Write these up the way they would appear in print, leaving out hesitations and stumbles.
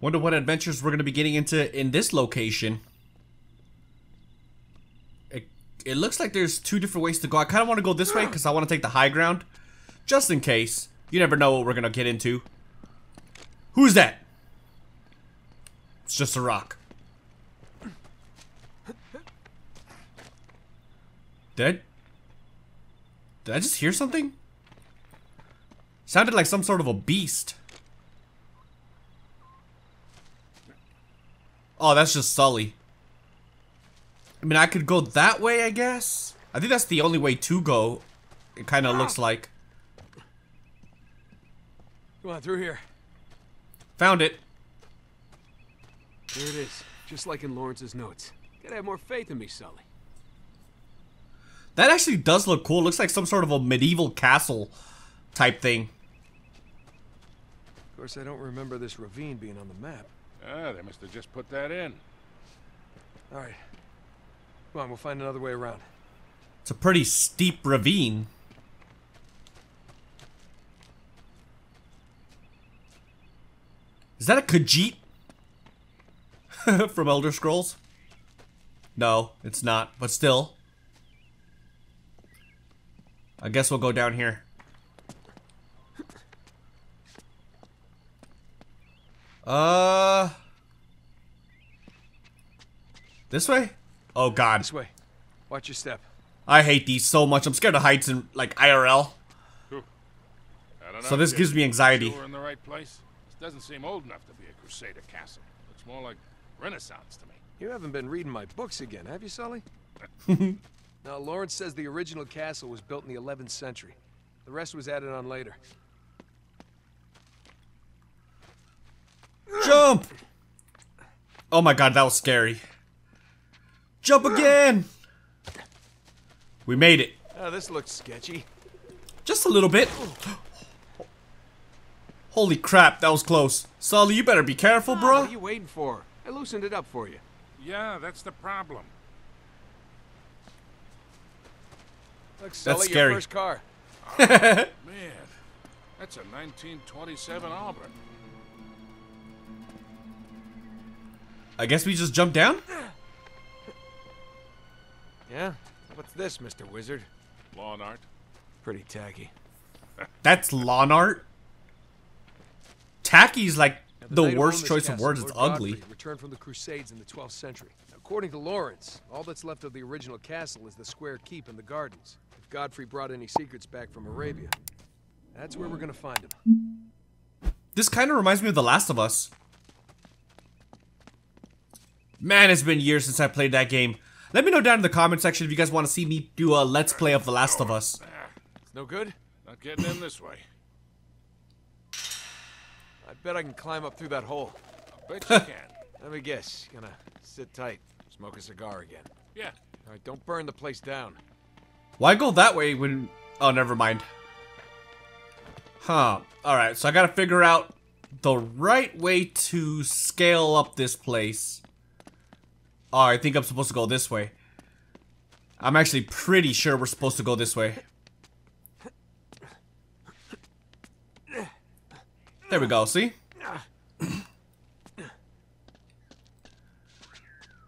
Wonder what adventures we're going to be getting into in this location. It looks like there's two different ways to go. I kind of want to go this way because I want to take the high ground. Just in case. You never know what we're going to get into. Who's that? It's just a rock. Did I just hear something? Sounded like some sort of a beast. Oh, that's just Sully. I mean, I could go that way, I guess. I think that's the only way to go. It kind of looks like. Come on, through here. Found it. There it is. Just like in Lawrence's notes. Gotta have more faith in me, Sully. That actually does look cool. Looks like some sort of a medieval castle type thing. Of course, I don't remember this ravine being on the map. Ah, they must have just put that in. All right. Come on, we'll find another way around. It's a pretty steep ravine. Is that a Khajiit? From Elder Scrolls? No, it's not, but still. I guess we'll go down here. This way? Oh god. This way. Watch your step. I hate these so much. I'm scared of heights and like IRL. I don't know, so this gives me anxiety. We're in the right place. This doesn't seem old enough to be a Crusader castle. It's more like Renaissance to me. You haven't been reading my books again, have you, Sully? Now, Lawrence says the original castle was built in the 11th century. The rest was added on later. Jump! Oh my god, that was scary. Jump again! We made it. Oh, this looks sketchy. Just a little bit. Holy crap, that was close. Sully, you better be careful, bro. What are you waiting for? I loosened it up for you. Yeah, that's the problem. Look, Sully, that's scary. Your first car. Oh, man, that's a 1927 Auburn. I guess we just jumped down? Yeah? What's this, Mr. Wizard? Lawn art. Pretty tacky. That's lawn art? Tacky's like the worst choice of words. It's ugly. Returned from the Crusades in the 12th century. According to Lawrence, all that's left of the original castle is the square keep and the gardens. If Godfrey brought any secrets back from Arabia, that's where we're gonna find him. This kind of reminds me of The Last of Us. Man, it's been years since I played that game. Let me know down in the comment section if you guys want to see me do a Let's Play of The Last of Us. No good? Not getting in this way. I bet I can climb up through that hole. I bet you can. Let me guess. Gonna sit tight. Smoke a cigar again. Yeah. All right, don't burn the place down. Why go that way when... Oh, never mind. Huh. All right, so I gotta figure out the right way to scale up this place. Oh, I think I'm supposed to go this way. I'm actually pretty sure we're supposed to go this way. There we go, see?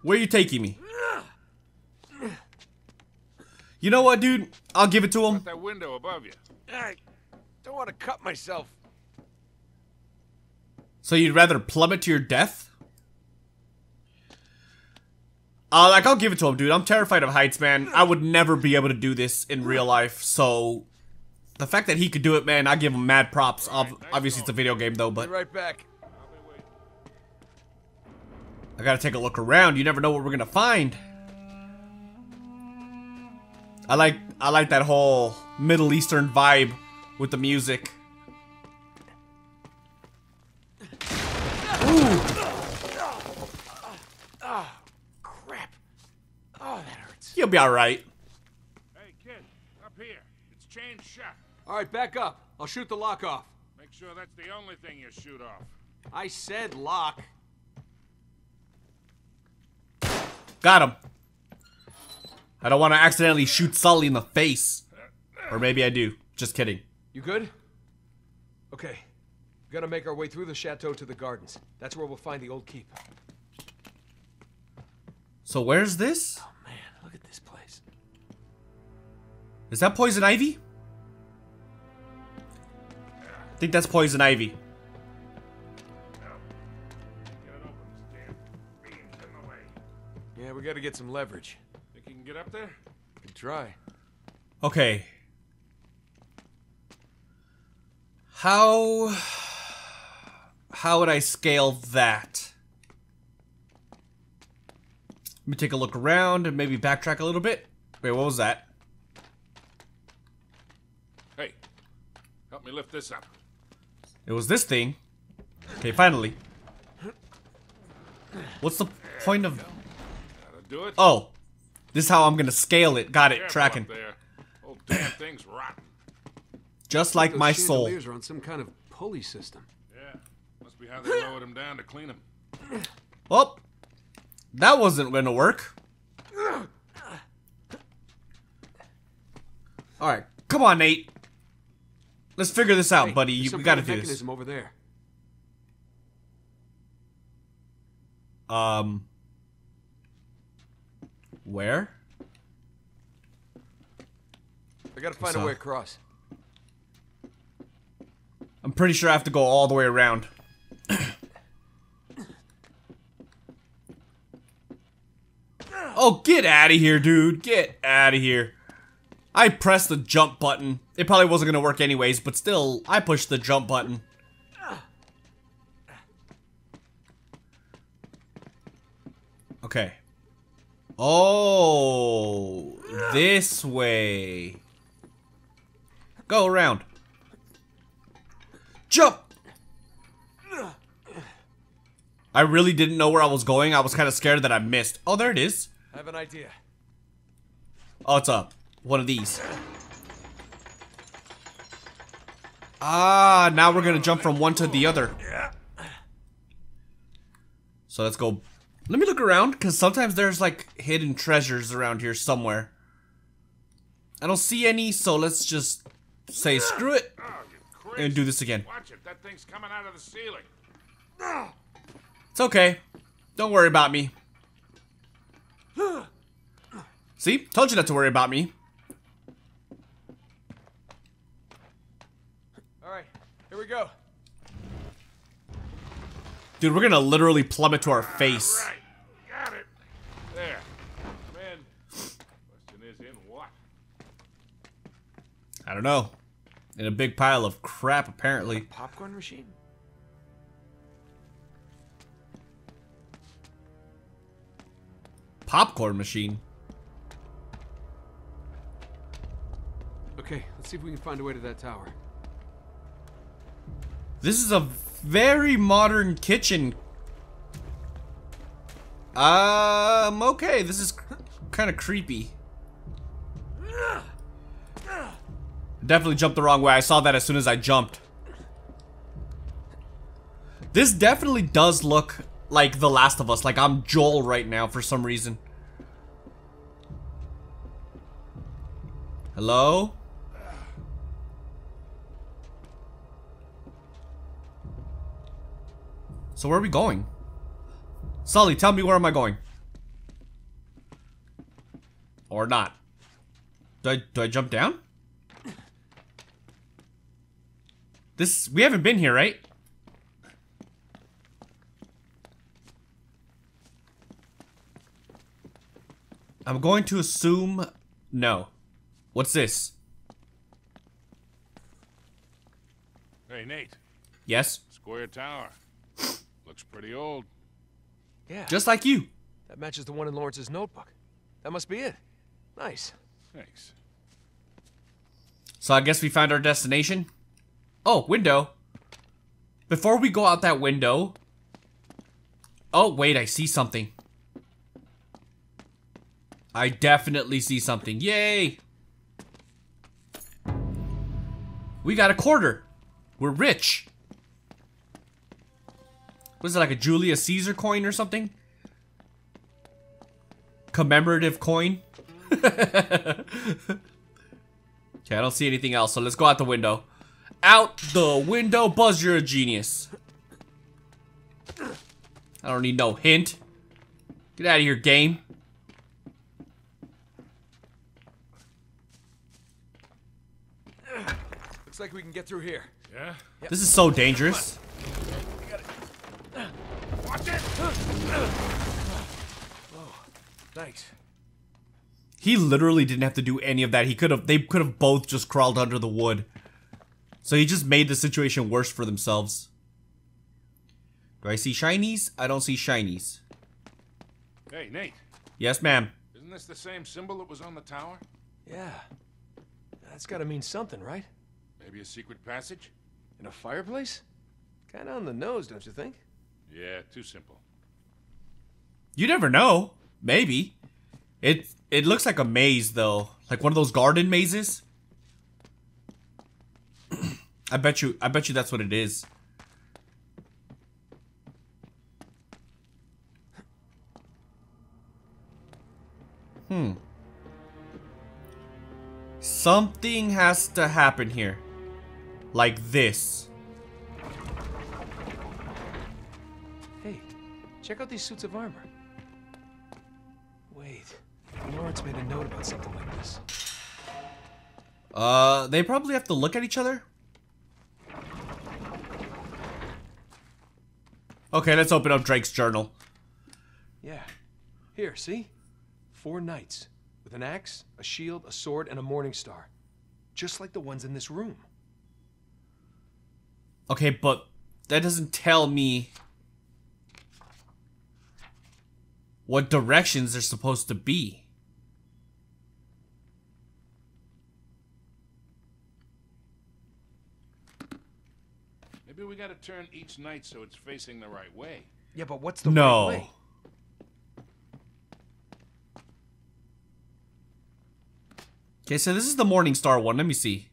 Where are you taking me? You know what, dude? I'll give it to him. That window above you. I don't want to cut myself. So you'd rather plummet to your death? Like, I'll give it to him, dude. I'm terrified of heights, man. I would never be able to do this in real life, so... The fact that he could do it, man, I give him mad props. Right, obviously, it's a video game, though, but... Be right back. I gotta take a look around. You never know what we're gonna find. I like that whole Middle Eastern vibe with the music. Ooh. You'll be alright. Hey, kid, up here. It's chain shot. Alright, back up. I'll shoot the lock off. Make sure that's the only thing you shoot off. I said lock. Got him. I don't want to accidentally shoot Sully in the face. Or maybe I do. Just kidding. You good? Okay. We've got to make our way through the chateau to the gardens. That's where we'll find the old keep. So where's this? Oh man, look at this place. Is that poison ivy? I think that's poison ivy. Yeah, we got to get some leverage. Think you can get up there? Can try. Okay. How would I scale that? Let me take a look around and maybe backtrack a little bit. Wait, what was that? Hey, help me lift this up. It was this thing. Okay, finally. What's the point of... Gotta do it. Oh, this is how I'm gonna scale it. Got it, tracking. Old damn thing's rotten. Just like my soul. Those chandeliers are on some kind of pulley system. Yeah, must be how they lowered them down to clean them. Well, that wasn't gonna work. All right, come on, Nate. Let's figure this out, buddy. We gotta do this. Over there. Where? I gotta find a way across. I'm pretty sure I have to go all the way around. Oh, get out of here, dude. Get out of here. I pressed the jump button. It probably wasn't going to work anyways, but still, I pushed the jump button. Okay. Oh, this way. Go around. Jump! I really didn't know where I was going. I was kind of scared that I missed. Oh, there it is. I have an idea. Oh, it's up. One of these. Ah, now we're gonna jump from one to the other. So let's go. Let me look around, because sometimes there's like hidden treasures around here somewhere. I don't see any, so let's just say screw it. And do this again. Watch it, that thing's coming out of the ceiling. It's okay. Don't worry about me. See? Told you not to worry about me. Alright, here we go. Dude, we're gonna literally plummet to our face. All right. Got it. There. Come in. Question is in what? I don't know. In a big pile of crap, apparently. A popcorn machine? Popcorn machine? Okay, let's see if we can find a way to that tower. This is a very modern kitchen. Okay, this is kind of creepy. Definitely jumped the wrong way. I saw that as soon as I jumped. This definitely does look like The Last of Us. Like I'm Joel right now for some reason. Hello? So where are we going? Sully, tell me where am I going? Or not. Do I jump down? This, we haven't been here, right? I'm going to assume no. What's this? Hey, Nate. Yes? Square tower. Looks pretty old. Yeah. Just like you. That matches the one in Lawrence's notebook. That must be it. Nice. Thanks. So I guess we found our destination. Oh, window. Before we go out that window. Oh, wait, I see something. I definitely see something. Yay! We got a quarter. We're rich. Was it like a Julius Caesar coin or something? Commemorative coin? Okay, I don't see anything else, so let's go out the window. Out the window, Buzz, you're a genius. I don't need no hint. Get out of here, game. Looks like we can get through here. Yeah. Yep. This is so dangerous. Watch it. Oh, thanks. He literally didn't have to do any of that. He could have. They could have both just crawled under the wood. So he just made the situation worse for themselves. Do I see shinies? I don't see shinies. Hey, Nate. Yes, ma'am. Isn't this the same symbol that was on the tower? Yeah. That's gotta mean something, right? Maybe a secret passage? In a fireplace? Kinda on the nose, don't you think? Yeah, too simple. You never know. Maybe. It looks like a maze, though. Like one of those garden mazes. I bet you that's what it is. Hmm. Something has to happen here. Like this. Hey, check out these suits of armor. Wait, Lawrence made a note about something like this. They probably have to look at each other. Okay, let's open up Drake's journal. Yeah. Here, see? 4 knights. With an axe, a shield, a sword, and a morning star. Just like the ones in this room. Okay, but that doesn't tell me what directions they're supposed to be. Maybe we gotta turn each knight so it's facing the right way. Yeah, but what's the right way? Okay, so this is the Morning Star one. Let me see.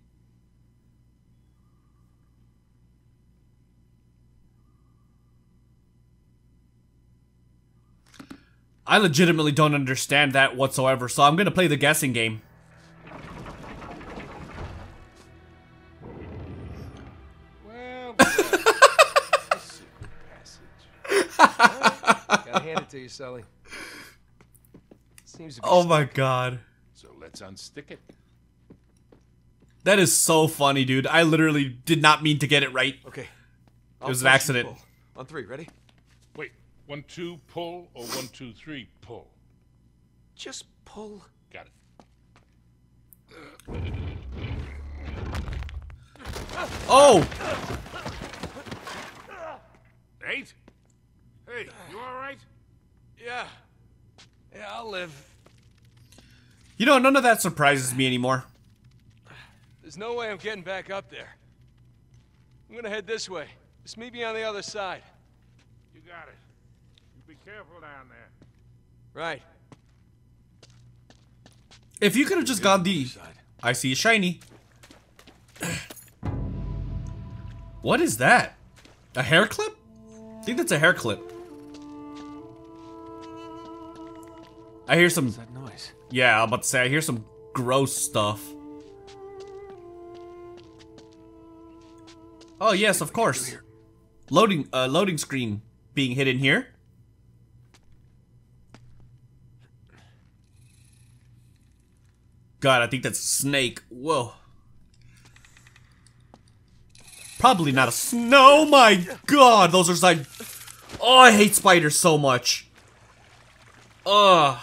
I legitimately don't understand that whatsoever, so I'm gonna play the guessing game. Well, a secret passage. Gotta hand it to you, Sully. Seems to be stuck. My god. So let's unstick it. That is so funny, dude. I literally did not mean to get it right. Okay. It was an accident. On 3, ready? Wait, 1, 2, pull, or 1, 2, 3, pull? Just pull. Got it. Oh! Nate? Hey, you alright? Yeah. Yeah, I'll live. You know, none of that surprises me anymore. There's no way I'm getting back up there. I'm gonna head this way. Just meet me on the other side. You got it. You be careful down there. Right. If you could have just gone the... I see a shiny. What is that? A hair clip? I think that's a hair clip. I hear some... Yeah, I'm about to say, I hear some gross stuff. Oh, yes, of course. Loading screen being hidden here. God, I think that's a snake. Whoa. Probably not a snow. My god, those are like... Oh, I hate spiders so much. Ugh.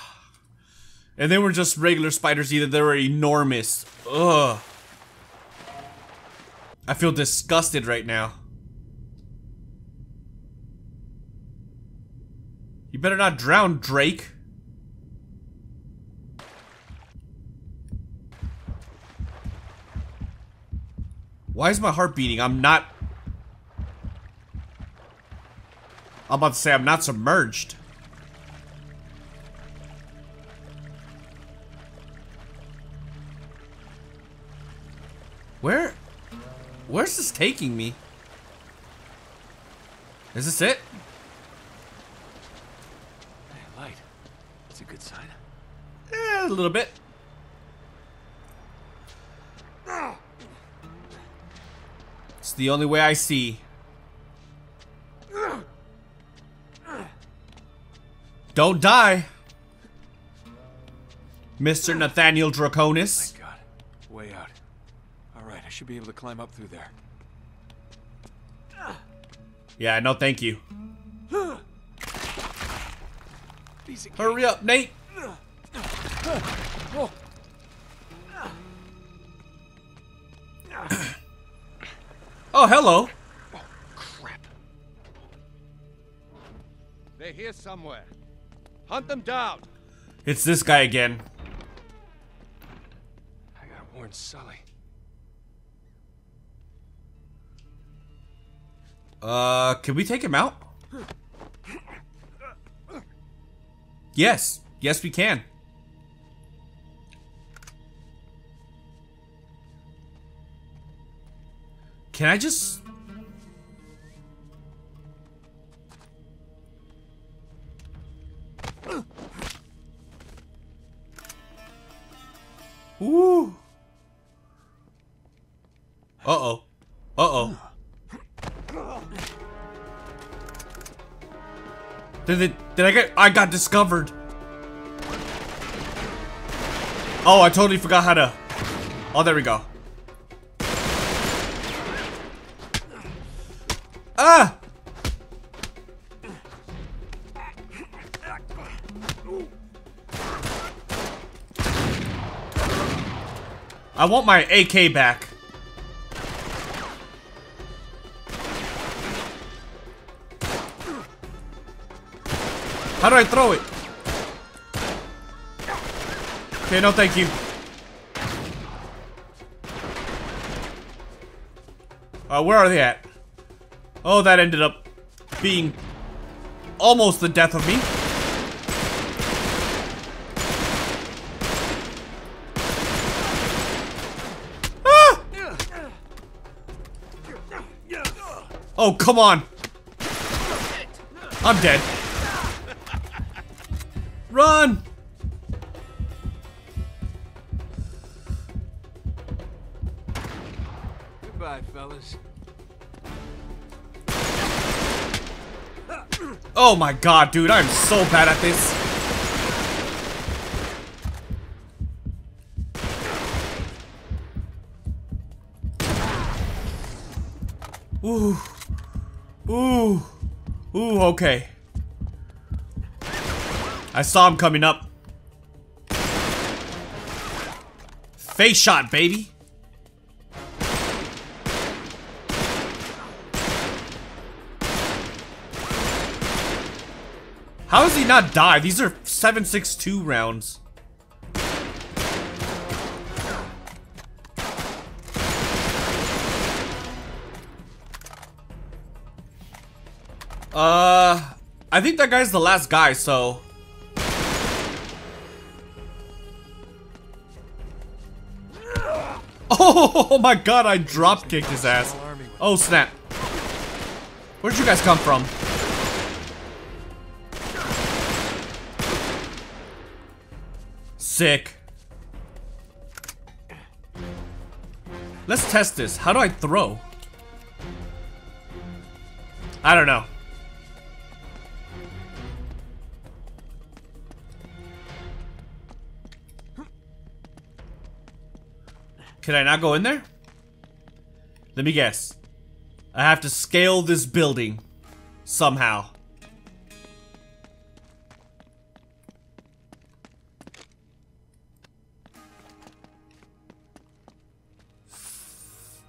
And they were just regular spiders either, they were enormous. Ugh. I feel disgusted right now. You better not drown, Drake. Why is my heart beating? I'm about to say I'm not submerged. Where's this taking me? Is this it? Hey, light. That's a good sign. Yeah, a little bit. It's the only way I see. Don't die, Mr. Nathaniel Draconis. Thank God. Way out. All right, I should be able to climb up through there. Yeah, no thank you. Hurry up, Nate. Oh, hello. Oh, crap. They're here somewhere. Hunt them down. It's this guy again. I gotta warn Sully. Can we take him out? Yes. Yes, we can. Can I just... Ooh. Uh-oh. Uh-oh. I got discovered. Oh, I totally forgot how to... Oh, there we go. Ah! I want my AK back. How do I throw it? Okay, no thank you. Where are they at? Oh, that ended up being almost the death of me. Ah! Oh, come on. I'm dead. Run! Goodbye, fellas. Oh my god, dude, I'm so bad at this. Ooh. Ooh. Ooh, okay. I saw him coming up. Face shot, baby. How does he not die? These are 7.62 rounds. I think that guy's the last guy, so... Oh my god, I drop kicked his ass. Oh snap. Where'd you guys come from? Sick. Let's test this. How do I throw? I don't know. Can I not go in there? Let me guess. I have to scale this building somehow.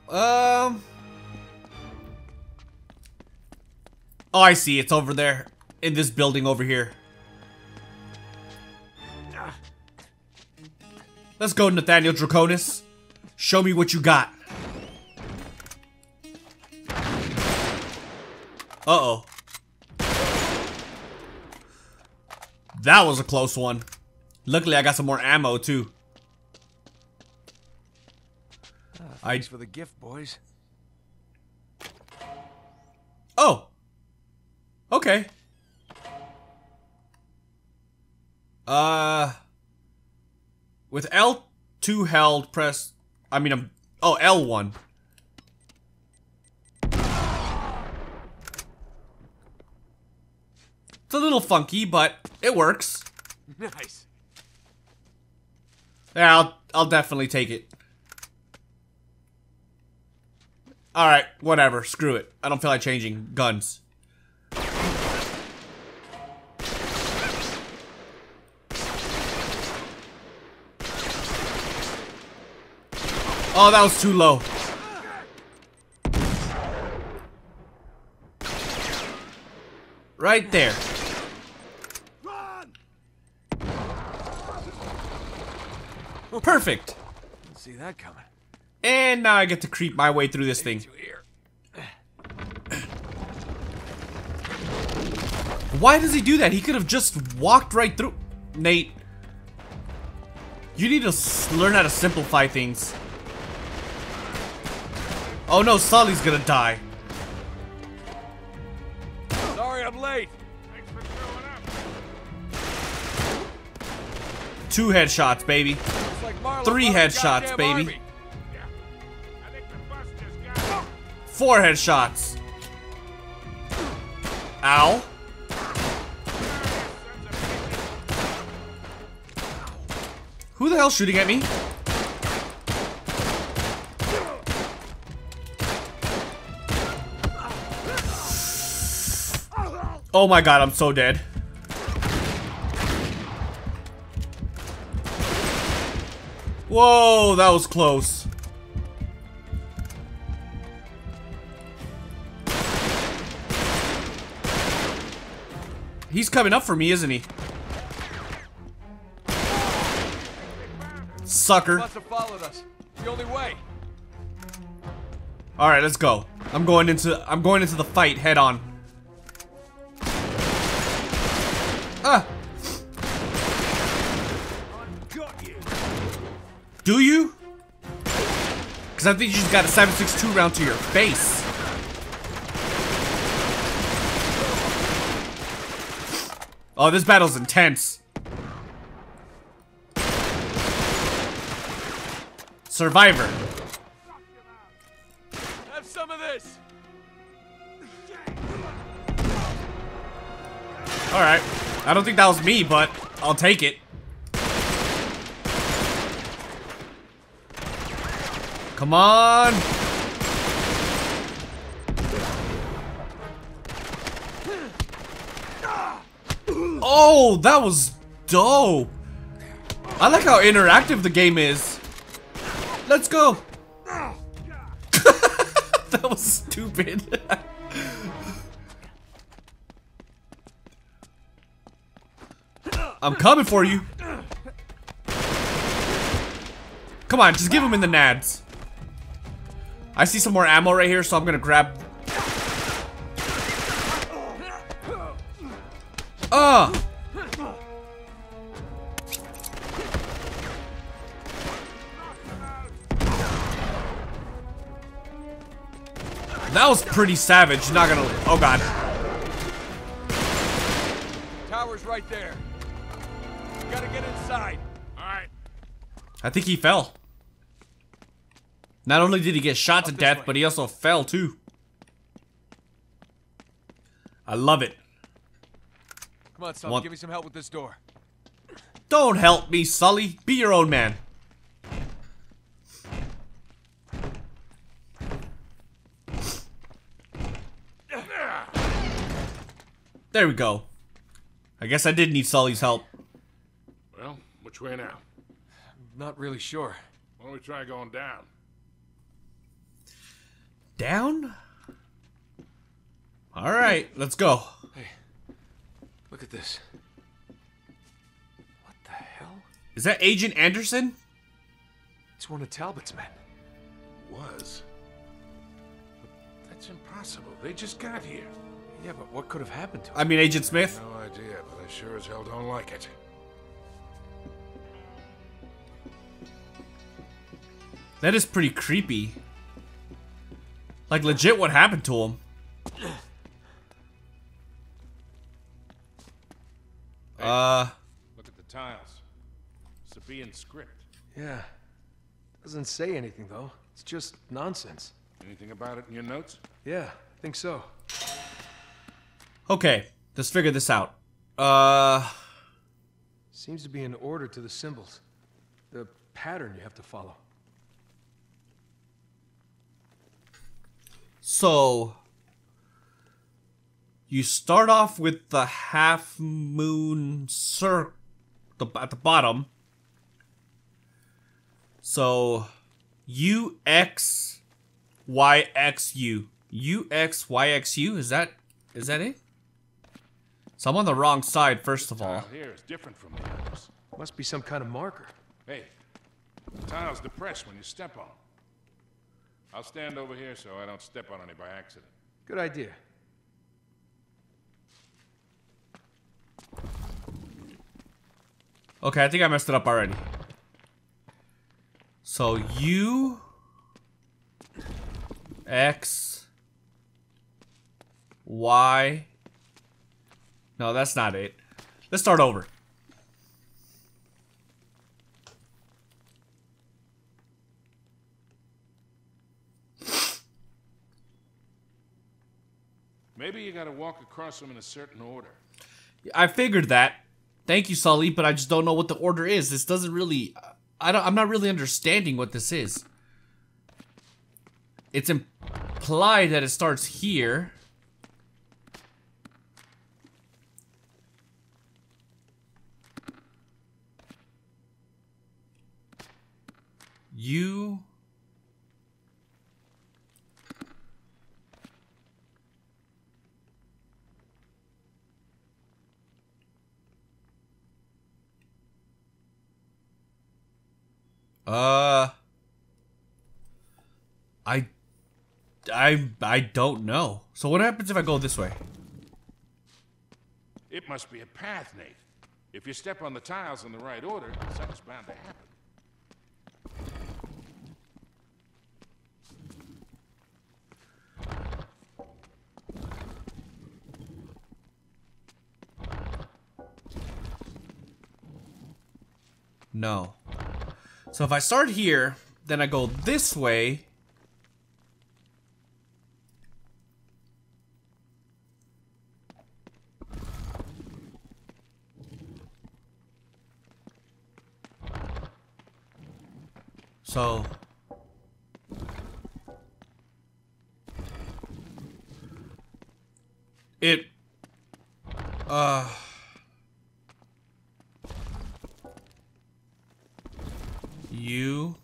Oh, I see. It's over there in this building over here. Let's go, Nathaniel Draconis. Show me what you got. Uh-oh. That was a close one. Luckily, I got some more ammo, too. Thanks for the gift, boys. Oh. Okay. With L2 held, press... L1. It's a little funky, but it works. Nice. Yeah, I'll definitely take it. Alright, whatever. Screw it. I don't feel like changing guns. Oh, that was too low. Right there. Perfect. Didn't see that coming. And now I get to creep my way through this thing. Why does he do that? He could have just walked right through. Nate, you need to learn how to simplify things. Oh no, Sully's gonna die. Sorry, I'm late. Thanks for showing up. 2 headshots, baby. Like 3 headshots, baby. Yeah. I think the bus just got... 4 headshots. Ow. Who the hell's shooting at me? Oh my god, I'm so dead. Whoa, that was close. He's coming up for me, isn't he? Sucker. Alright, let's go. I'm going into the fight head on. Ah. Do you? Because I think you just got a 7.62 round to your face. Oh, this battle's intense. Survivor. Have some of this. All right. I don't think that was me, but I'll take it. Come on. Oh, that was dope. I like how interactive the game is. Let's go. That was stupid. I'm coming for you. Come on, just give him in the nads. I see some more ammo right here, so I'm gonna grab. That was pretty savage. Not gonna. Oh god. Tower's right there. Gotta get inside. All right. I think he fell. Not only did he get shot to death, but he also fell too. I love it. Come on, Sully, give me some help with this door. Don't help me, Sully. Be your own man. There we go. I guess I did need Sully's help. Which way now? I'm not really sure. Why don't we try going down? Down? All right, let's go. Hey, look at this. What the hell? Is that Agent Anderson? It's one of Talbot's men. Was? But that's impossible. They just got here. Yeah, but what could have happened to him? I mean, Agent Smith? No idea, but I sure as hell don't like it. That is pretty creepy. Like, legit, what happened to him? Hey. Look at the tiles. Sabean script. Yeah. Doesn't say anything, though. It's just nonsense. Anything about it in your notes? Yeah, I think so. Okay, let's figure this out. Seems to be an order to the symbols. The pattern you have to follow. So you start off with the half moon circle at the bottom. So U X Y X U. U X Y X U, is that it? So I'm on the wrong side, first of all. The tile here is different from the others. Must be some kind of marker. Hey, the tile's depressed when you step on. I'll stand over here so I don't step on any by accident. Good idea. Okay, I think I messed it up already. So U X Y. No, that's not it. Let's start over. Maybe you gotta walk across them in a certain order. I figured that. Thank you, Sully, but I just don't know what the order is. This doesn't really... I'm not really understanding what this is. It's implied that it starts here. U I don't know. So what happens if I go this way? It must be a path, Nate. If you step on the tiles in the right order, something's bound to happen. No. So if I start here, then I go this way. So it U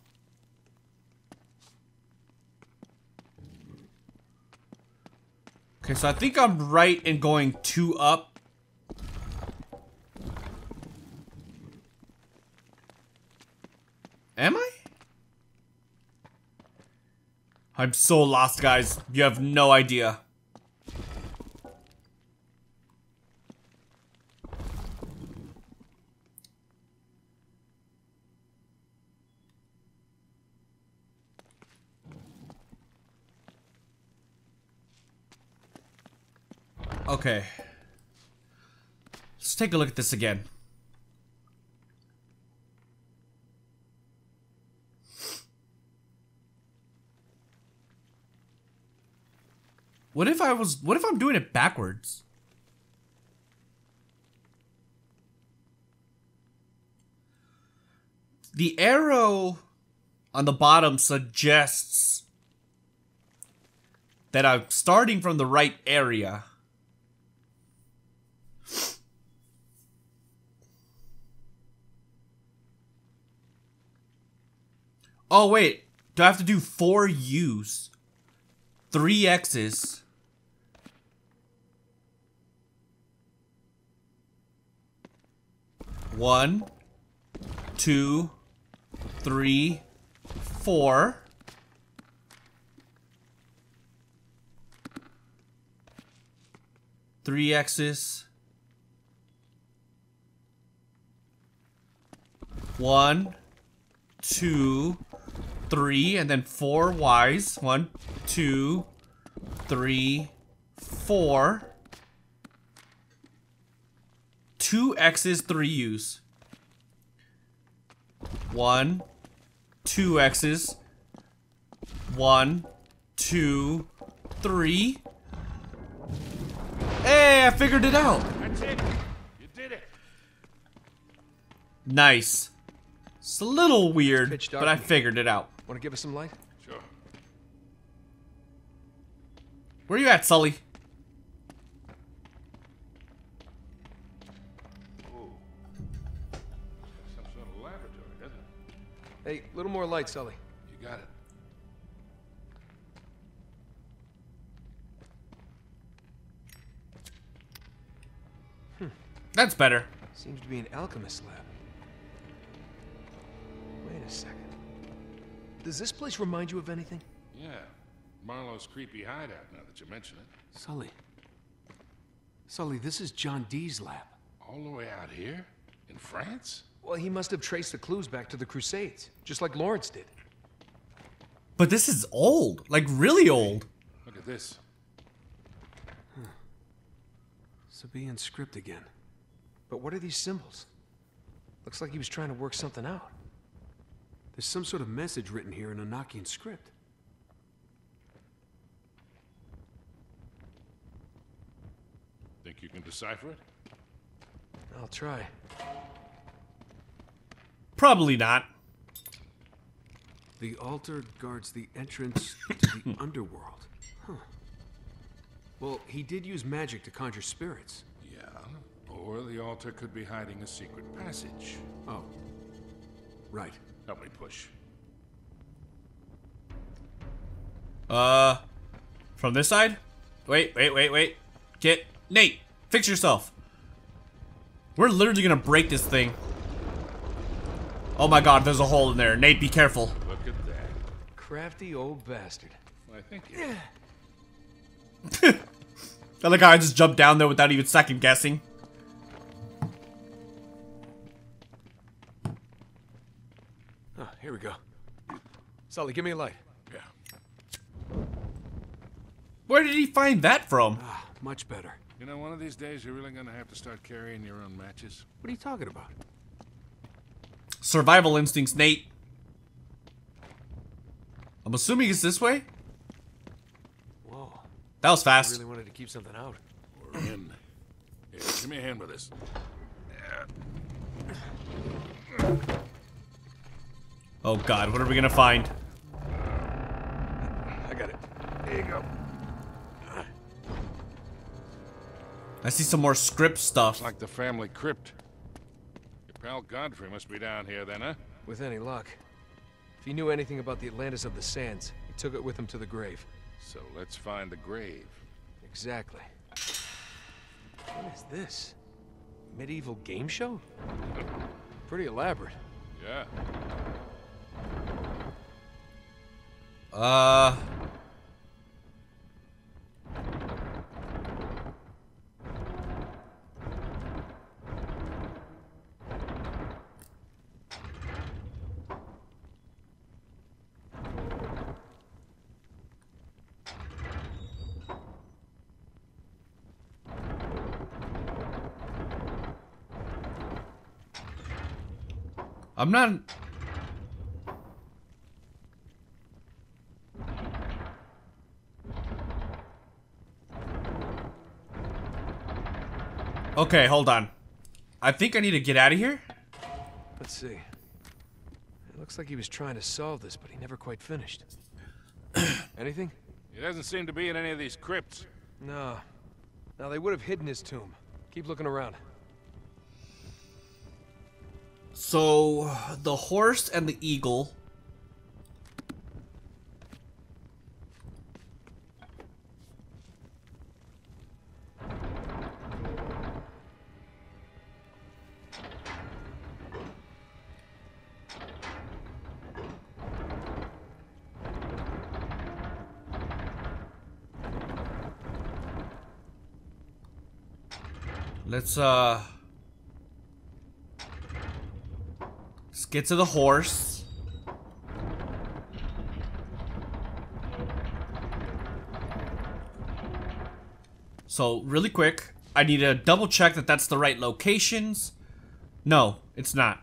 okay, so I think I'm right in going 2 up. Am I? I'm so lost, guys. You have no idea. Okay, let's take a look at this again. What if I'm doing it backwards? The arrow on the bottom suggests that I'm starting from the right area. Oh wait, do I have to do 4 U's, 3 X's? One, two, three, 4. Three X's. 1, 2, 3, and then 4 Y's. 1, 2, 3, 4. 2 X's, 3 U's. 1, 2 X's. 1, 2, 3. Hey, I figured it out. That's it. You Nice. It's a little weird, but I figured it out. Want to give us some light? Sure. Where are you at, Sully? Hey, a little more light, Sully. You got it. Hmm. That's better. Seems to be an alchemist lab. Wait a second. Does this place remind you of anything? Yeah. Marlowe's creepy hideout, now that you mention it. Sully. Sully, this is John Dee's lab. All the way out here? In France? Well, he must have traced the clues back to the Crusades, just like Lawrence did. But this is old, like really old. Look at this. Huh. Sabean script again. But what are these symbols? Looks like he was trying to work something out. There's some sort of message written here in Anakian script. Think you can decipher it? I'll try. Probably not. The altar guards the entrance to the underworld. Huh. Well, he did use magic to conjure spirits. Yeah, or the altar could be hiding a secret passage. Oh, right. Help me push. From this side? Wait. Get Nate, fix yourself. We're literally gonna break this thing. Oh my God, there's a hole in there. Nate, be careful. Look at that. Crafty old bastard. I think yeah. I like how I just jumped down there without even second guessing. Oh, here we go. Sully, give me a light. Yeah. Where did he find that from? Ah, much better. You know, one of these days you're really gonna have to start carrying your own matches. What are you talking about? Survival instincts, Nate. I'm assuming it's this way. Whoa. That was fast. I really wanted to keep something out. We're in. Here, give me a hand with this. Yeah. Oh God, what are we gonna find? I got it. There you go. I see some more script stuff. It's like the family crypt. Pal Godfrey must be down here then, huh? With any luck. If he knew anything about the Atlantis of the Sands, he took it with him to the grave. So let's find the grave. Exactly. What is this? Medieval game show? Pretty elaborate. Yeah. I'm not. Okay, hold on. I think I need to get out of here. Let's see. It looks like he was trying to solve this, but he never quite finished. Anything? He doesn't seem to be in any of these crypts. No. Now they would have hidden his tomb. Keep looking around. So, the horse and the eagle. Let's, get to the horse. So, really quick, I need to double check that that's the right locations. No, it's not.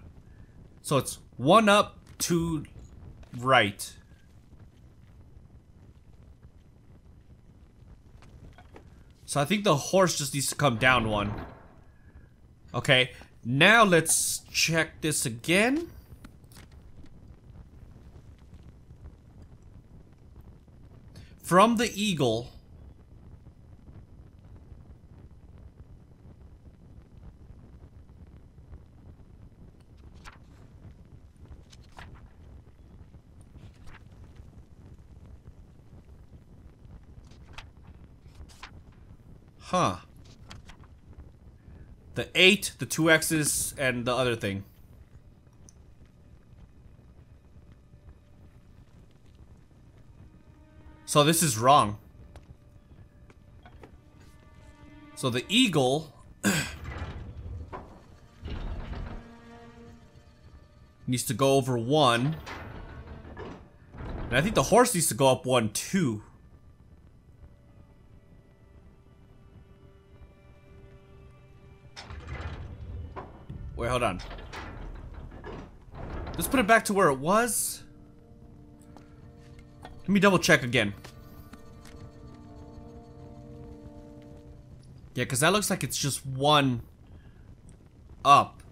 So it's one up, two right. So I think the horse just needs to come down one. Okay. Now let's check this again. From the eagle. Huh. The 8, the 2 X's, and the other thing. So this is wrong. So the eagle needs to go over 1. And I think the horse needs to go up 1 too. Wait, hold on. Let's put it back to where it was. Let me double check again. Yeah, because that looks like it's just 1 up.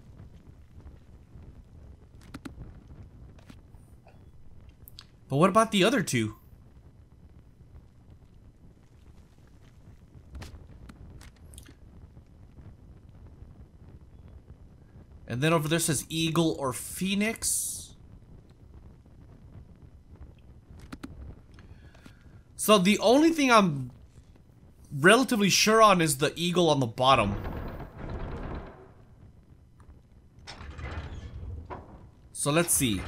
But what about the other 2? And then over there says eagle or phoenix. So the only thing I'm relatively sure on is the eagle on the bottom. So let's see.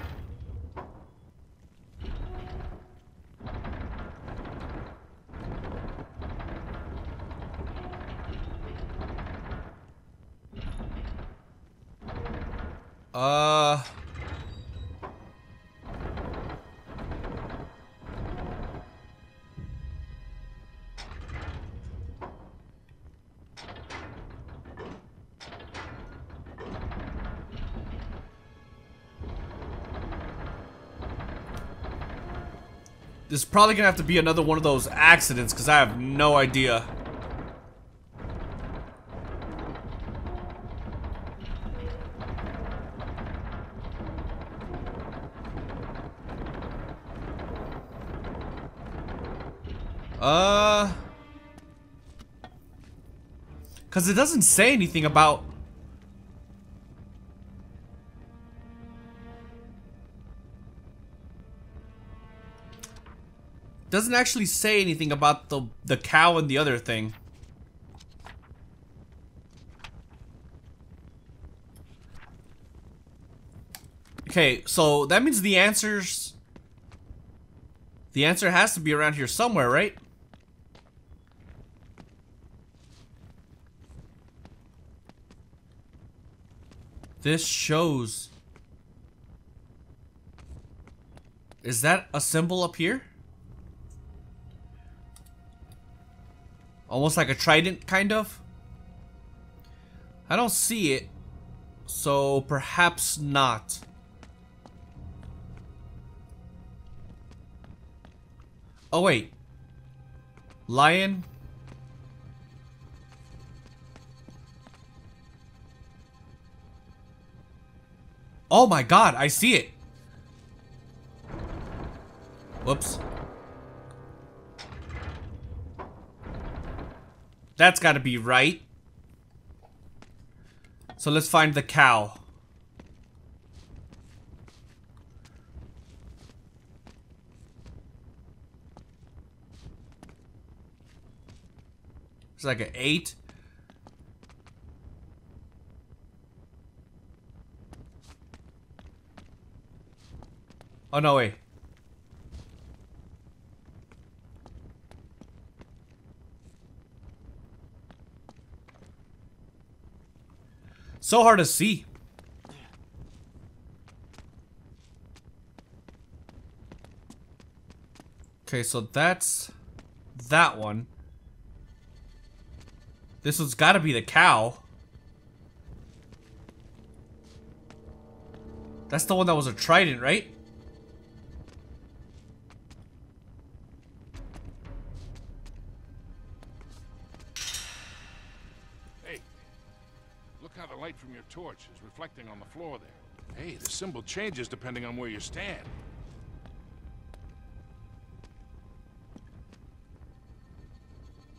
It's probably gonna have to be another one of those accidents because I have no idea. Because it doesn't say anything about. Doesn't actually say anything about the cow and the other thing. Okay, so that means the answers. The answer has to be around here somewhere, right? This shows. Is that a symbol up here? Almost like a trident, kind of. I don't see it, so perhaps not. Oh wait, lion. Oh my God, I see it. Whoops. That's gotta be right. So let's find the cow. It's like an 8. Oh no, wait. So hard to see. Okay, so that's that one. This one's gotta be the cow. That's the one that was a trident, right? the light from your torch is reflecting on the floor there. Hey, the symbol changes depending on where you stand.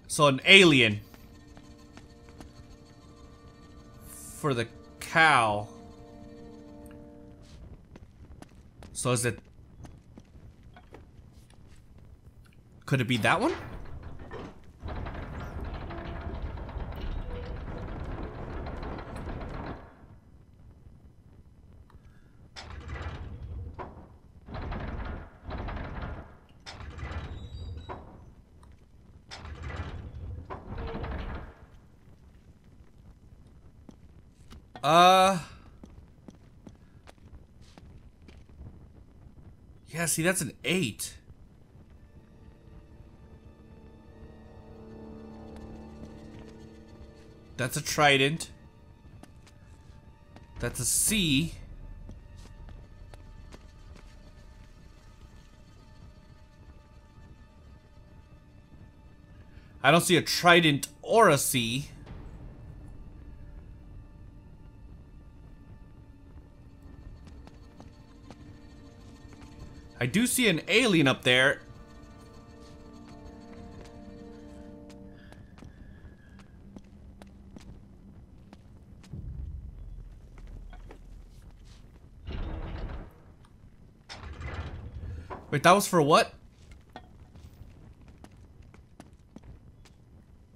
So an alien. For the cow. So is it... Could it be that one? Yeah, see, that's an 8. That's a trident. That's a C. I don't see a trident or a C. I do see an alien up there. Wait, that was for what?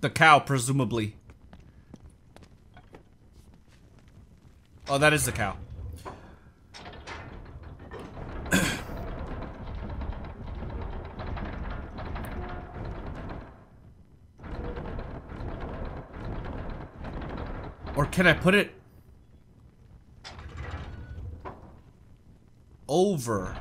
The cow, presumably. Oh, that is the cow. Or can I put it over?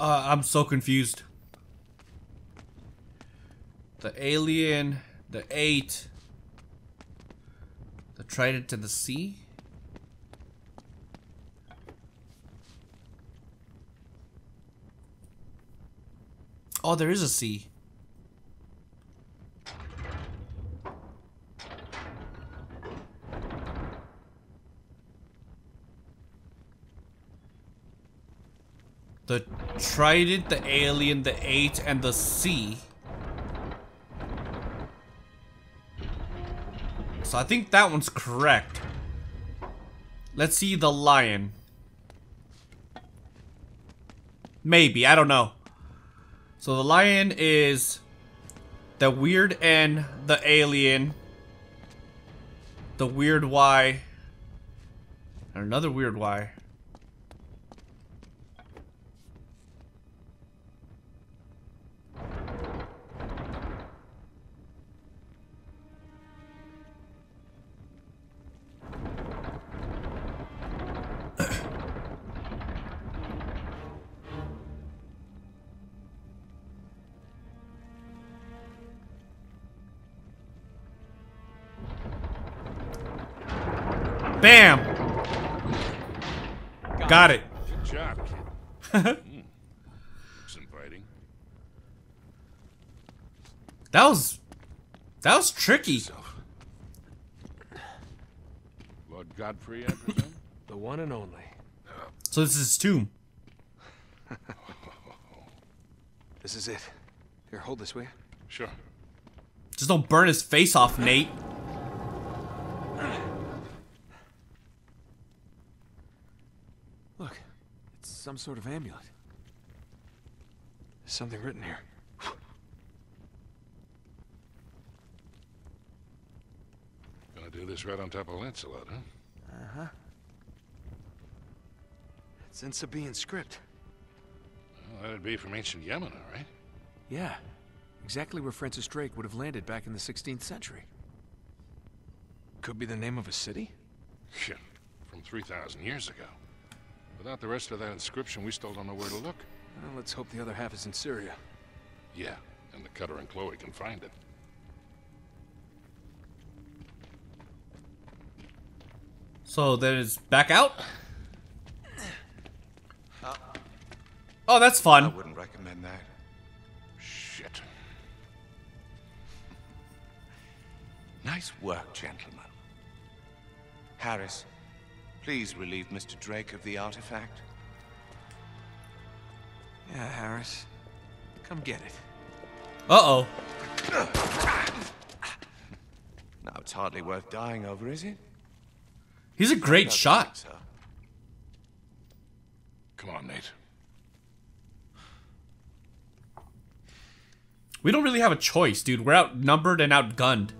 I'm so confused. The alien, the 8, the trident, and the sea. Oh, there is a sea. The trident, the alien, the 8, and the sea. So I think that one's correct. Let's see the lion. Maybe, I don't know. So the lion is the weird N, the alien, the weird Y, and another weird Y. Bam! Got it. Good job, kid. It's inviting. That was tricky. Lord Godfrey, I presume? The one and only. So this is his tomb. This is it. Here, hold this, will you? Sure. Just don't burn his face off, Nate. Some sort of amulet. There's something written here. this right on top of Lancelot, huh? Uh-huh. It's in Sabean script. Well, that'd be from ancient Yemen, all right? Yeah. Exactly where Francis Drake would have landed back in the 16th century. Could be the name of a city? Yeah, from 3,000 years ago. Without the rest of that inscription, we still don't know where to look. Well, let's hope the other half is in Syria. Yeah, and the Cutter and Chloe can find it. So there's back out? Oh, that's fun. I wouldn't recommend that. Shit. Nice work, gentlemen. Harris, please relieve Mr. Drake of the artifact. Yeah, Harris. Come get it. Uh-oh. Now it's hardly worth dying over, is it? He's a great shot. So. Come on, Nate. We don't really have a choice, dude. We're outnumbered and outgunned.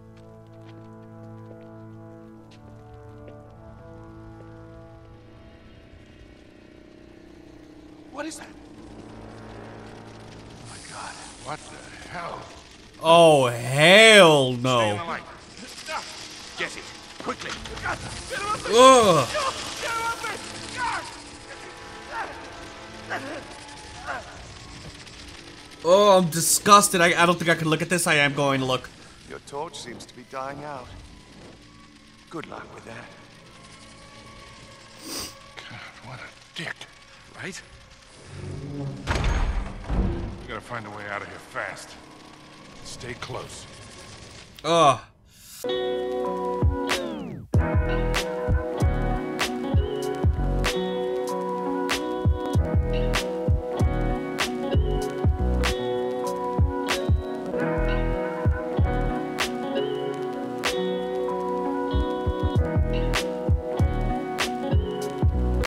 What is that? Oh my God. What the hell? Oh, hell no. Stay in the light. Get it. Quickly. Ugh. Oh, I'm disgusted. I don't think I can look at this. I am going to look. Your torch seems to be dying out. Good luck with that. God, what a dick. Right? We gotta find a way out of here fast. Stay close. Ugh.